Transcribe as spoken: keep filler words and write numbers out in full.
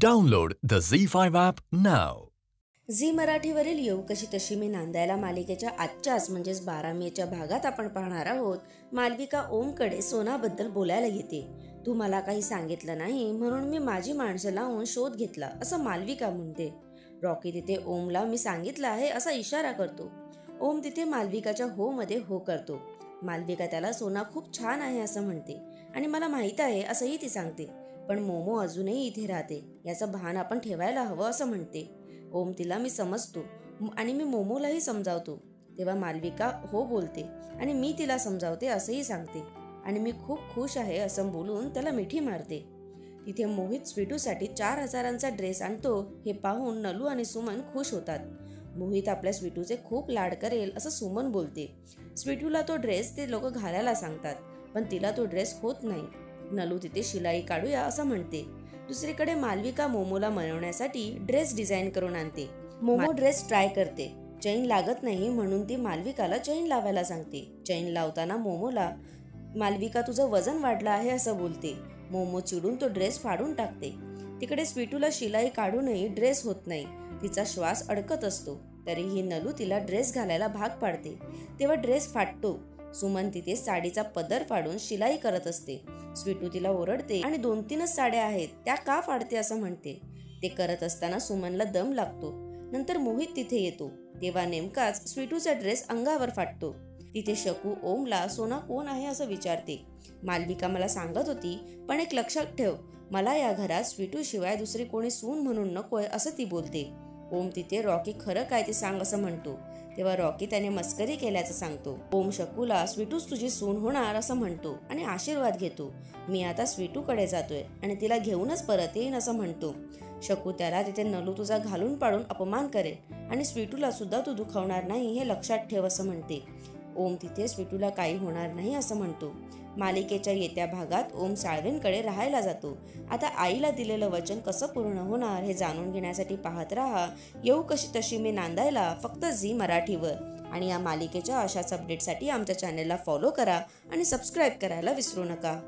Download the Zee five app नाव. Zee मराठीवरील येऊ कशी तशी मी नांदायला मालिकेच्या आजच्याच म्हणजेच बारा मेच्या भागात आपण पाहणार आहोत. मालविका ओमकडे सोनाबद्दल बोलायला येते. तू मला काही सांगितलं नाही म्हणून मी माझी माणसं लावून शोध घेतला असं मालविका म्हणते. रॉकी तिथे ओमला मी सांगितलं आहे असा इशारा करतो. ओम तिथे मालविकाच्या हो मध्ये हो करतो. मालविका त्याला सोना खूप छान आहे असं म्हणते आणि मला माहीत आहे असंही ती सांगते. पण मोमो अजूनही इथे राहते याचं भान आपण ठेवायला हवं असं म्हणते. ओम तिला मी समजतो आणि मी मोमोलाही समजावतो. तेव्हा मालविका हो बोलते आणि मी तिला समजावते असंही सांगते आणि मी खूप खुश आहे असं बोलून त्याला मिठी मारते. तिथे मोहित स्वीटूसाठी चार हजारांचा ड्रेस आणतो. हे पाहून नलू आणि सुमन खुश होतात. मोहित आपल्या स्वीटूचे खूप लाड करेल असं सुमन बोलते. स्वीटूला तो ड्रेस ते लोक घालायला सांगतात पण तिला तो ड्रेस होत नाही. नलू तिथे शिलाई काढूया असं म्हणते. दुसरीकडे मालविका मोमोला मनवण्यासाठी ड्रेस डिझाईन करून आणते. मोमो ड्रेस ट्राय करते. चैन लागत नाही म्हणून ती मालविकाला चैन लावायला सांगते. चैन लावताना मोमोला मालविका तुझं वजन वाढलं आहे असं बोलते. मोमो चिडून तो ड्रेस फाडून टाकते. तिकडे स्वीटूला शिलाई काढूनही ड्रेस होत नाही. तिचा श्वास अडकत असतो. तरीही नलू तिला ड्रेस घालायला भाग पाडते. तेव्हा ड्रेस फाटतो. सुमन तिथे साडीचा पदर फाडून शिलाई करत असते. स्वीटू तिला ओरडते आणि दोन तीनच साड्या आहेत त्या का फाडते असं म्हणते. ते करत असताना सुमनला दम लागतो. नंतर मोहित तिथे येतो. तेव्हा नेमकाच स्वीटूचा ड्रेस अंगावर फाटतो. तिथे शकू ओमला सोना कोण आहे असं विचारते. मालविका मला सांगत होती पण एक लक्षात ठेव, मला या घरात स्वीटू शिवाय दुसरी कोणी सून म्हणून नकोय असं ती बोलते. ओम तिथे रॉकी खरं काय ते सांग असं म्हणतो. तेव्हा रॉकी त्याने मस्करी केल्याचं सांगतो. ओम शकूला स्वीटूच तुझी सून होणार असं म्हणतो आणि आशीर्वाद घेतो. मी आता स्वीटूकडे जातोय आणि तिला घेऊनच परत येईन असं म्हणतो. शकू त्याला तिथे नलू तुझा घालून पाडून अपमान करेल आणि स्वीटूला सुद्धा तू दुखावणार नाही हे लक्षात ठेव असं म्हणते. ओम तिथे स्वीटूला काही होणार नाही असं म्हणतो. मालिकेच्या येत्या भागात ओम साळवेंकडे राहायला जातो. आता आईला दिलेलं वचन कसं पूर्ण होणार हे जाणून घेण्यासाठी पाहत राहा येऊ कशी तशी मी नांदायला फक्त झी मराठीवर. आणि या मालिकेच्या अशाच अपडेटसाठी आमच्या चॅनेलला फॉलो करा आणि सबस्क्राईब करायला विसरू नका.